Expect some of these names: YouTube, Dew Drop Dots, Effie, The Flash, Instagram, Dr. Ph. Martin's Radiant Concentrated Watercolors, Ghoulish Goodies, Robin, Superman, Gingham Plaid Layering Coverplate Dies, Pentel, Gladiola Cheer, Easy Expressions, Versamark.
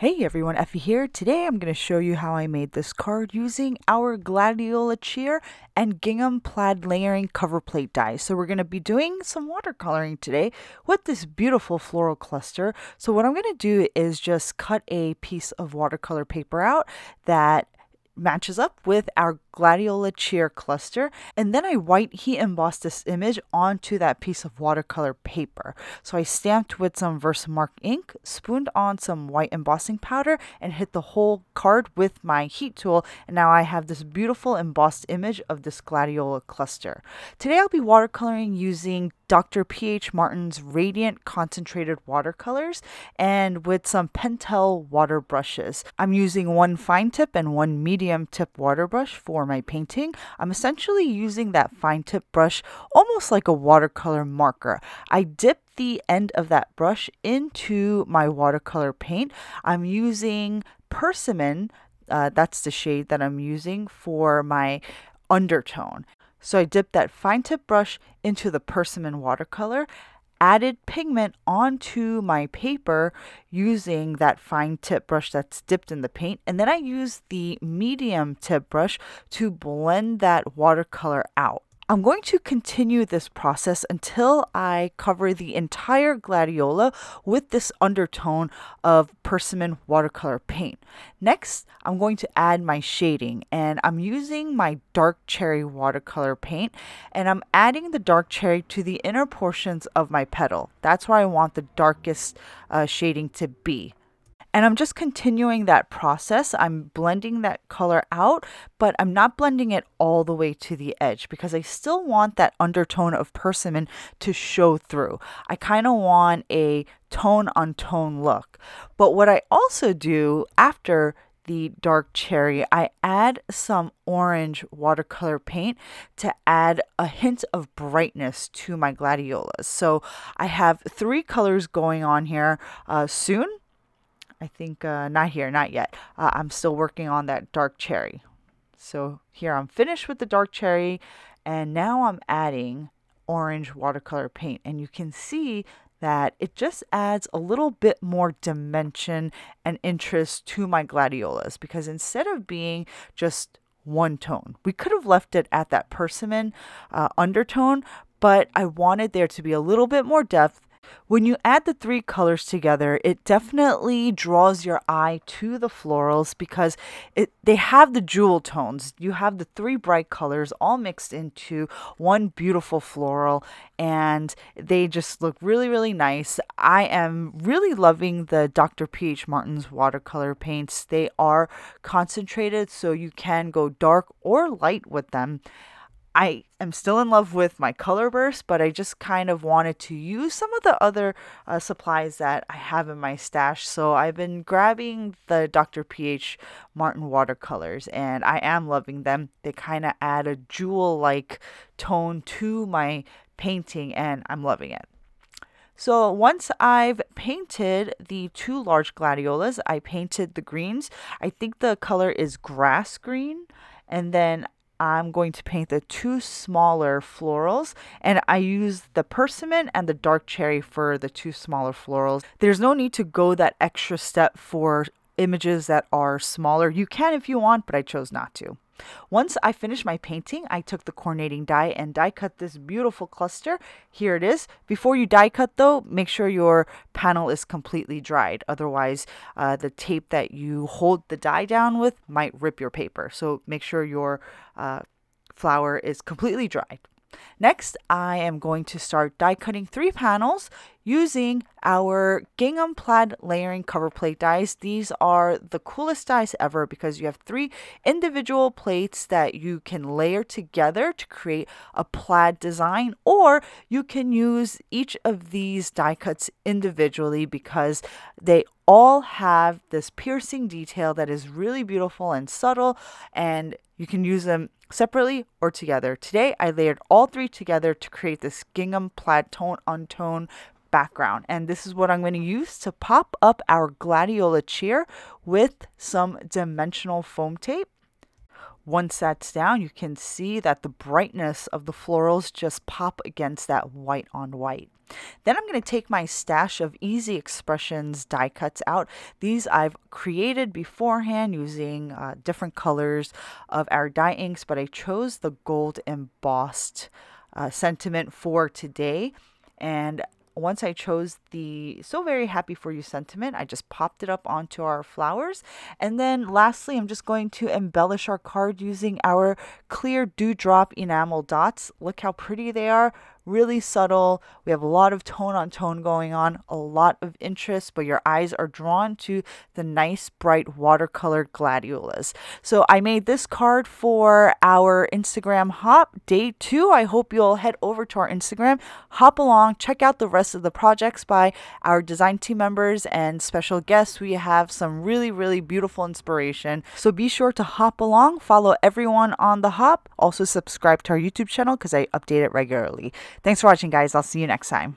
Hey everyone, Effie here. Today I'm going to show you how I made this card using our Gladiola Cheer and Gingham Plaid Layering Coverplate Dies. So we're going to be doing some watercoloring today with this beautiful floral cluster. So what I'm going to do is just cut a piece of watercolor paper out that matches up with our Gladiola Cheer cluster, and then I white heat embossed this image onto that piece of watercolor paper. So I stamped with some Versamark ink, spooned on some white embossing powder, and hit the whole card with my heat tool, and now I have this beautiful embossed image of this Gladiola cluster. Today I'll be watercoloring using Dr. Ph. Martin's Radiant Concentrated Watercolors and with some Pentel water brushes. I'm using one fine tip and one medium tip water brush for my painting. I'm essentially using that fine tip brush almost like a watercolor marker. I dip the end of that brush into my watercolor paint. I'm using Persimmon, that's the shade that I'm using for my undertone. So I dipped that fine tip brush into the Persimmon watercolor, added pigment onto my paper using that fine tip brush that's dipped in the paint, and then I used the medium tip brush to blend that watercolor out. I'm going to continue this process until I cover the entire gladiola with this undertone of Persimmon watercolor paint. Next, I'm going to add my shading, and I'm using my dark cherry watercolor paint, and I'm adding the dark cherry to the inner portions of my petal. That's where I want the darkest shading to be. And I'm just continuing that process. I'm blending that color out, but I'm not blending it all the way to the edge because I still want that undertone of persimmon to show through. I kind of want a tone on tone look. But what I also do after the dark cherry, I add some orange watercolor paint to add a hint of brightness to my gladiolas. So I have three colors going on here soon. I think not here, not yet. I'm still working on that dark cherry. So here I'm finished with the dark cherry, and now I'm adding orange watercolor paint, and you can see that it just adds a little bit more dimension and interest to my gladiolas, because instead of being just one tone, we could have left it at that persimmon undertone, but I wanted there to be a little bit more depth. When you add the three colors together, it definitely draws your eye to the florals because they have the jewel tones. You have the three bright colors all mixed into one beautiful floral, and they just look really, really nice. I am really loving the Dr. Ph. Martin's watercolor paints. They are concentrated, so you can go dark or light with them. I am still in love with my color burst, but I just kind of wanted to use some of the other supplies that I have in my stash. So I've been grabbing the Dr. Ph. Martin watercolors, and I am loving them. They kind of add a jewel-like tone to my painting, and I'm loving it. So once I've painted the two large gladiolas, I painted the greens. I think the color is grass green, and then I'm going to paint the two smaller florals, and I use the persimmon and the dark cherry for the two smaller florals. There's no need to go that extra step for images that are smaller. You can if you want, but I chose not to. Once I finished my painting, I took the coordinating die and die cut this beautiful cluster. Here it is. Before you die cut though, make sure your panel is completely dried. Otherwise, the tape that you hold the die down with might rip your paper. So make sure your flower is completely dried. Next, I am going to start die cutting three panels using our Gingham Plaid Layering Coverplate Dies. These are the coolest dies ever because you have three individual plates that you can layer together to create a plaid design, or you can use each of these die cuts individually because they all have this piercing detail that is really beautiful and subtle, and you can use them separately or together. Today, I layered all three together to create this gingham plaid tone-on-tone background, and this is what I'm going to use to pop up our Gladiola Cheer with some dimensional foam tape. Once that's down, you can see that the brightness of the florals just pop against that white on white. Then I'm going to take my stash of Easy Expressions die cuts out. These I've created beforehand using different colors of our dye inks, but I chose the gold embossed sentiment for today. And once I chose the "So Very Happy For You" sentiment, I just popped it up onto our flowers. And then lastly, I'm just going to embellish our card using our clear dewdrop enamel dots. Look how pretty they are. Really subtle. We have a lot of tone on tone going on, a lot of interest, but your eyes are drawn to the nice bright watercolor gladiolas. So I made this card for our Instagram hop day 2. I hope you'll head over to our Instagram, hop along, check out the rest of the projects by our design team members and special guests. We have some really beautiful inspiration. So be sure to hop along, follow everyone on the hop, also subscribe to our YouTube channel because I update it regularly. Thanks for watching, guys. I'll see you next time.